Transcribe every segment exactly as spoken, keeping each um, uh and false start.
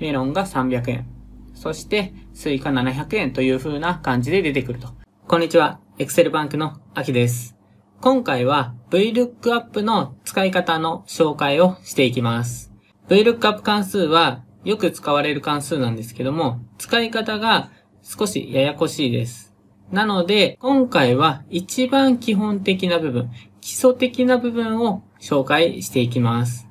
メロンがさんびゃくえん、そしてスイカななひゃくえんという風な感じで出てくると。こんにちは、Excel バンクのあきです。今回は ブイルックアップ の使い方の紹介をしていきます。ブイルックアップ 関数はよく使われる関数なんですけども、使い方が少しややこしいです。なので、今回は一番基本的な部分、基礎的な部分を紹介していきます。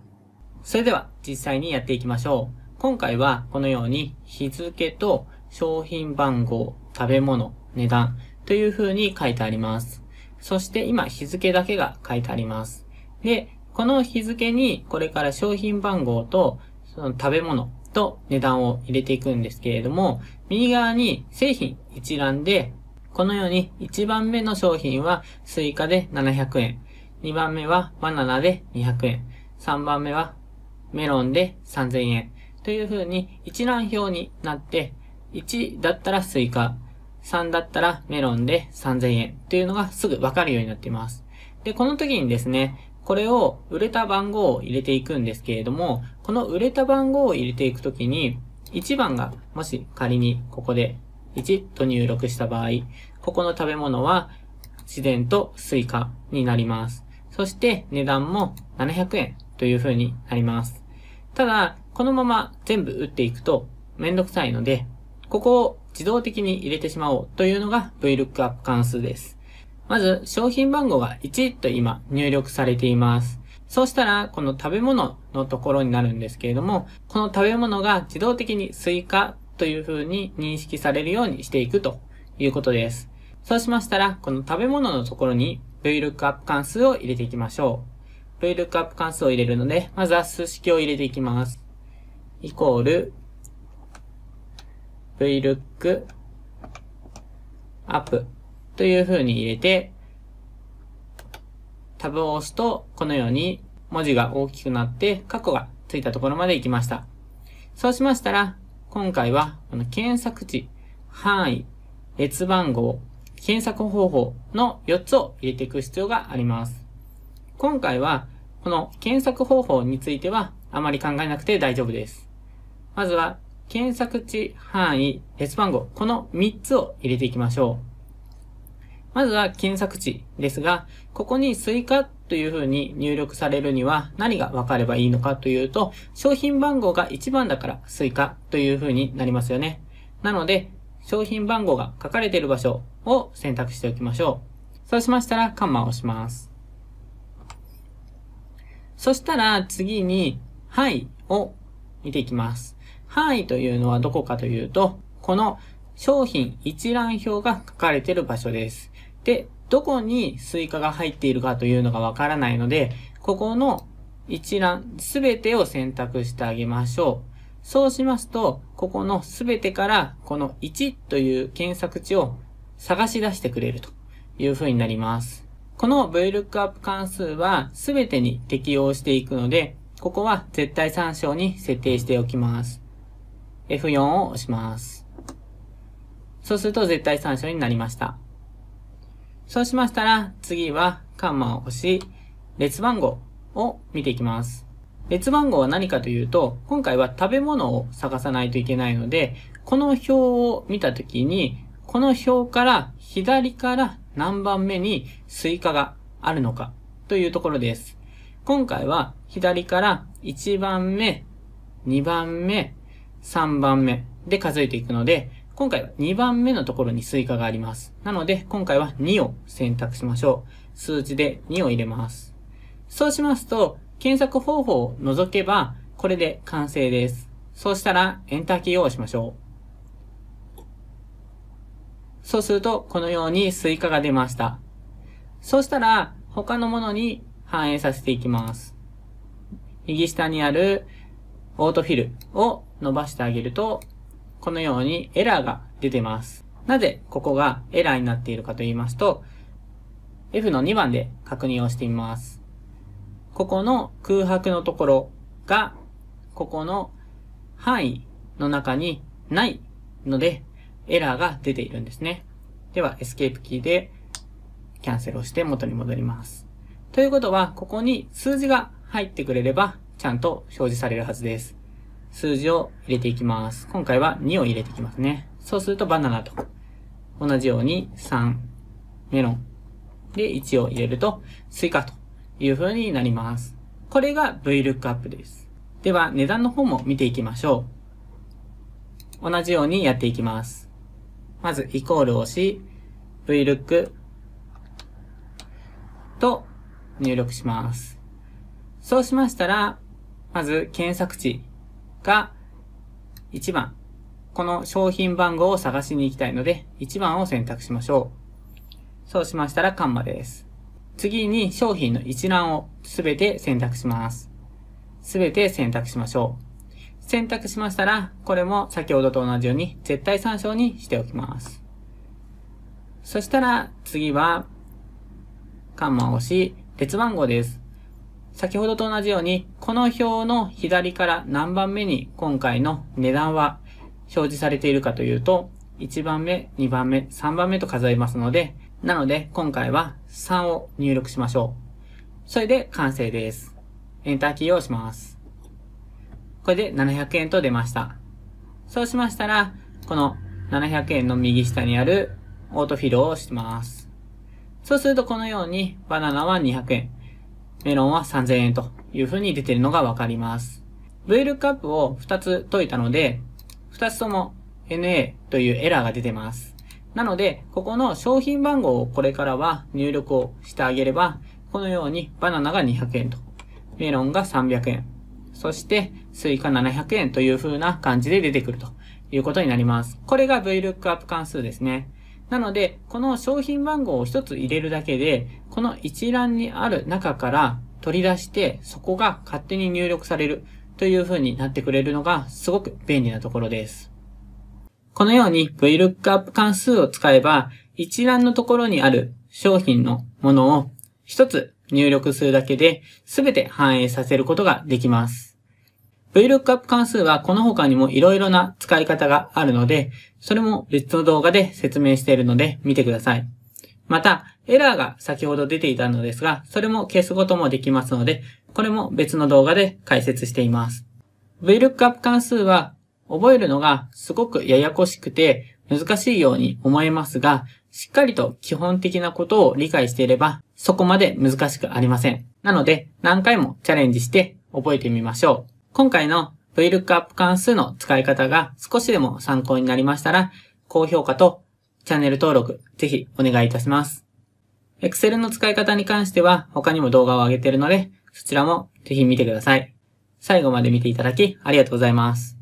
それでは実際にやっていきましょう。今回はこのように日付と商品番号、食べ物、値段という風に書いてあります。そして今日付だけが書いてあります。で、この日付にこれから商品番号とその食べ物と値段を入れていくんですけれども、右側に製品一覧で、このようにいちばんめの商品はスイカでななひゃくえん、にばんめはバナナでにひゃくえん、さんばんめはメロンでさんぜんえんという風に一覧表になって、いちだったらスイカ、さんだったらメロンでさんぜんえんというのがすぐわかるようになっています。で、この時にですね、これを売れた番号を入れていくんですけれども、この売れた番号を入れていく時に、いちばんがもし仮にここでいちと入力した場合、ここの食べ物は自然とスイカになります。そして値段もななひゃくえんという風になります。ただ、このまま全部打っていくとめんどくさいので、ここを自動的に入れてしまおうというのが ブイルックアップ 関数です。まず商品番号がいちと今入力されています。そうしたらこの食べ物のところになるんですけれども、この食べ物が自動的にスイカという風に認識されるようにしていくということです。そうしましたら、この食べ物のところに ブイルックアップ 関数を入れていきましょう。ブイルックアップ 関数を入れるので、まずは数式を入れていきます。イコール、ブイルックアップ という風に入れて、タブを押すと、このように文字が大きくなって、括弧がついたところまで行きました。そうしましたら、今回は、この検索値、範囲、列番号、検索方法のよっつを入れていく必要があります。今回は、この検索方法については、あまり考えなくて大丈夫です。まずは、検索値、範囲、列番号、このみっつを入れていきましょう。まずは、検索値ですが、ここにスイカという風に入力されるには何が分かればいいのかというと、商品番号がいちばんだからスイカという風になりますよね。なので、商品番号が書かれている場所を選択しておきましょう。そうしましたら、カンマを押します。そしたら、次に、範囲を見ていきます。範囲というのはどこかというと、この商品一覧表が書かれている場所です。で、どこにスイカが入っているかというのがわからないので、ここの一覧すべてを選択してあげましょう。そうしますと、ここのすべてからこのいちという検索値を探し出してくれるという風になります。この ブイルックアップ 関数はすべてに適用していくので、ここは絶対参照に設定しておきます。エフよん を押します。そうすると絶対参照になりました。そうしましたら、次はカンマを押し、列番号を見ていきます。列番号は何かというと、今回は食べ物を探さないといけないので、この表を見たときに、この表から左から何番目にスイカがあるのかというところです。今回は左からいちばんめ、にばんめ、さんばんめで数えていくので、今回はにばんめのところにスイカがあります。なので、今回はにを選択しましょう。数字でにを入れます。そうしますと、検索方法を除けば、これで完成です。そうしたら、エンターキーを押しましょう。そうすると、このようにスイカが出ました。そうしたら、他のものに反映させていきます。右下にある、オートフィルを伸ばしてあげると、このようにエラーが出てます。なぜここがエラーになっているかと言いますと、F のにばんで確認をしてみます。ここの空白のところが、ここの範囲の中にないので、エラーが出ているんですね。では、エスケープキーでキャンセルをして元に戻ります。ということは、ここに数字が入ってくれれば、ちゃんと表示されるはずです。数字を入れていきます。今回はにを入れていきますね。そうするとバナナと同じようにさん、メロンでいちを入れるとスイカという風になります。これが ブイルックアップ です。では値段の方も見ていきましょう。同じようにやっていきます。まずイコールをし、ブイルック と入力します。そうしましたら、まず検索値がいちばん。この商品番号を探しに行きたいので、いちばんを選択しましょう。そうしましたらカンマです。次に商品の一覧をすべて選択します。すべて選択しましょう。選択しましたら、これも先ほどと同じように絶対参照にしておきます。そしたら次は、カンマを押し、列番号です。先ほどと同じように、この表の左から何番目に今回の値段は表示されているかというと、いちばんめ、にばんめ、さんばんめと数えますので、なので今回はさんを入力しましょう。それで完成です。エンターキーを押します。これでななひゃくえんと出ました。そうしましたら、このななひゃくえんの右下にあるオートフィルを押します。そうするとこのようにバナナはにひゃくえん、メロンはさんぜんえんという風に出ているのがわかります。ブイルックアップ をふたつ解いたので、ふたつとも エヌエー というエラーが出てます。なので、ここの商品番号をこれからは入力をしてあげれば、このようにバナナがにひゃくえんと、メロンがさんびゃくえん、そしてスイカななひゃくえんという風な感じで出てくるということになります。これが ブイルックアップ 関数ですね。なので、この商品番号を一つ入れるだけで、この一覧にある中から取り出して、そこが勝手に入力されるという風になってくれるのがすごく便利なところです。このように ブイルックアップ 関数を使えば、一覧のところにある商品のものを一つ入力するだけで全て反映させることができます。ブイルックアップ 関数はこの他にもいろいろな使い方があるので、それも別の動画で説明しているので見てください。また、エラーが先ほど出ていたのですが、それも消すこともできますので、これも別の動画で解説しています。ブイルックアップ 関数は覚えるのがすごくややこしくて難しいように思えますが、しっかりと基本的なことを理解していればそこまで難しくありません。なので何回もチャレンジして覚えてみましょう。今回の ブイルックアップ 関数の使い方が少しでも参考になりましたら、高評価とチャンネル登録ぜひお願いいたします。Excel の使い方に関しては他にも動画を上げているので、そちらもぜひ見てください。最後まで見ていただきありがとうございます。